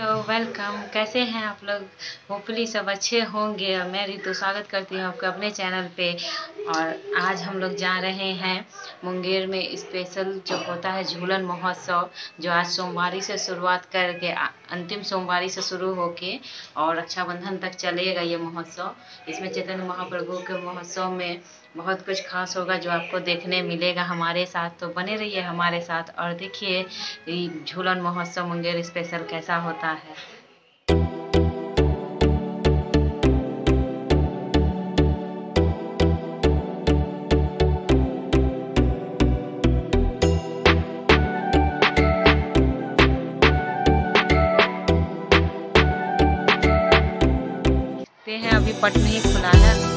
Hello welcome, कैसे हैं आप लोग। होपफुली सब अच्छे होंगे। मैं रितु स्वागत करती हूँ आपका अपने चैनल पे। और आज हम लोग जा रहे हैं मुंगेर में स्पेशल जो होता है झूलन महोत्सव, जो आज सोमवारी से शुरुआत करके अंतिम सोमवारी से शुरू होके और रक्षाबंधन तक चलेगा ये महोत्सव। इसमें चैतन्य महाप्रभु के महोत्सव में बहुत कुछ खास होगा जो आपको देखने मिलेगा हमारे साथ। तो बने रहिए हमारे साथ और देखिए झूलन महोत्सव मुंगेर स्पेशल कैसा होता है। हैं अभी पट नहीं खुला है।